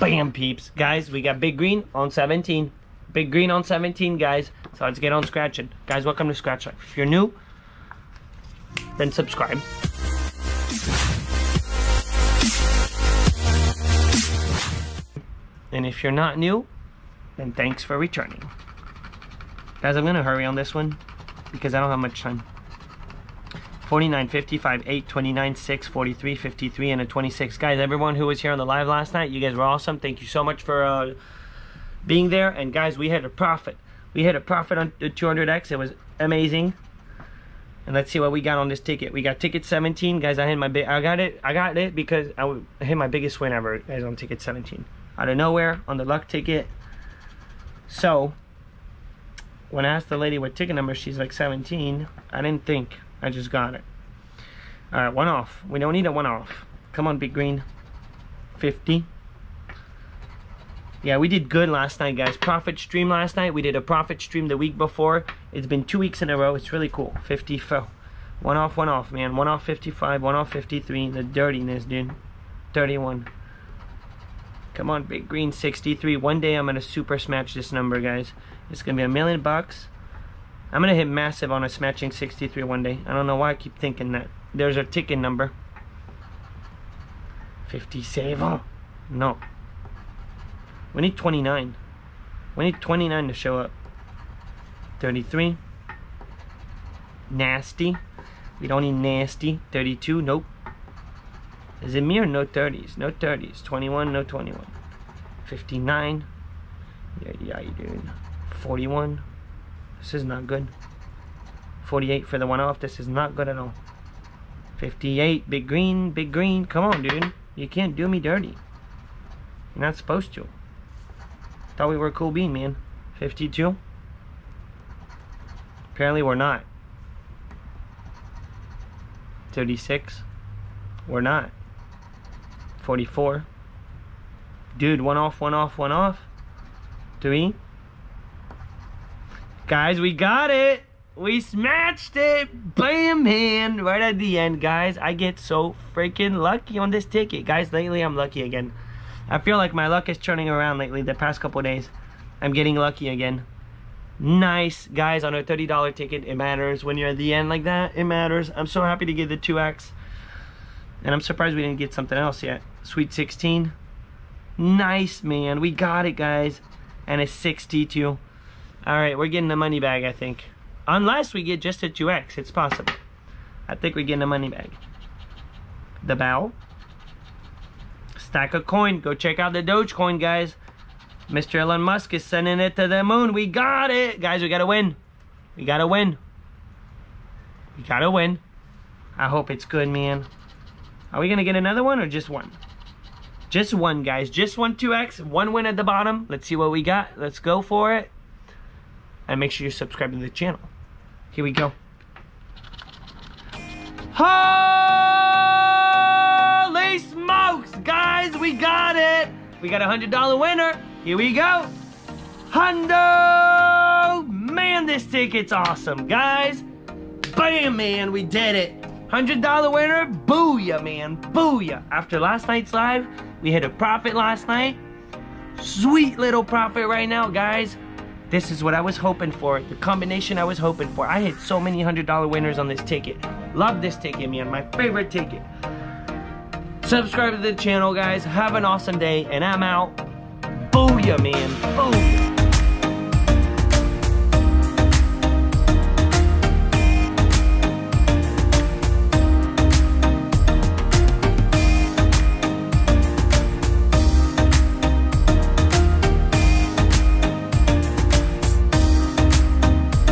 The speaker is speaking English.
Bam, peeps. Guys, we got Big Green on 17. Big Green on 17, guys. So let's get on scratching. Guys, welcome to Scratch Life. If you're new, then subscribe. And if you're not new, then thanks for returning. Guys, I'm gonna hurry on this one because I don't have much time. 49, 55, 8, 29, 6, 43, 53, and a 26. Guys, everyone who was here on the live last night, you guys were awesome. Thank you so much for being there. And guys, we had a profit. We had a profit on 200x. It was amazing. And let's see what we got on this ticket. We got ticket 17, guys. I got it because I hit my biggest win ever, guys, on ticket 17. Out of nowhere on the luck ticket. So when I asked the lady what ticket number, she's like 17. I didn't think. I just got it. All right, one off. We don't need a one off. Come on, Big Green. 50. Yeah, we did good last night, guys. Profit stream last night. We did a profit stream the week before. It's been 2 weeks in a row. It's really cool. 54. One off, man. One off 55, one off 53. The dirtiness, dude. 31. Come on, Big Green. 63. One day I'm going to super smash this number, guys. It's going to be $1 million. I'm gonna hit massive on a smashing 63 one day. I don't know why I keep thinking that. There's our ticket number. 57. No. We need 29. We need 29 to show up. 33. Nasty. We don't need nasty. 32. Nope. Is it me or no 30s? No 30s. 21. No 21. 59. Yeah, you do. 41. This is not good. 48 for the one off. This is not good at all. 58. Big Green. Big Green. Come on, dude. You can't do me dirty. You're not supposed to. Thought we were a cool bean, man. 52. Apparently we're not. 36. We're not. 44. Dude, one off, one off, one off. 3. Guys, we got it. We smashed it. Bam, man. Right at the end, guys. I get so freaking lucky on this ticket. Guys, lately I'm lucky again. I feel like my luck is turning around lately. The past couple days, I'm getting lucky again. Nice. Guys, on a $30 ticket, it matters. When you're at the end like that, it matters. I'm so happy to get the 2X. And I'm surprised we didn't get something else yet. Sweet 16. Nice, man. We got it, guys. And it's 62. Alright, we're getting the money bag, I think. Unless we get just a 2X, it's possible. I think we're getting the money bag. The bow. Stack a coin. Go check out the Doge coin, guys. Mr. Elon Musk is sending it to the moon. We got it! Guys, we gotta win. We gotta win. We gotta win. I hope it's good, man. Are we gonna get another one or just one? Just one, guys. Just one 2X. One win at the bottom. Let's see what we got. Let's go for it. And make sure you're subscribed to the channel. Here we go. Holy smokes, guys, we got it. We got a $100 winner. Here we go. Hundo, man, this ticket's awesome, guys. Bam, man, we did it. $100 winner, booyah, man, booyah. After last night's live, we hit a profit last night. Sweet little profit right now, guys. This is what I was hoping for, the combination I was hoping for. I hit so many $100 winners on this ticket. Love this ticket, man, my favorite ticket. Subscribe to the channel, guys. Have an awesome day, and I'm out. Booyah, man, booyah.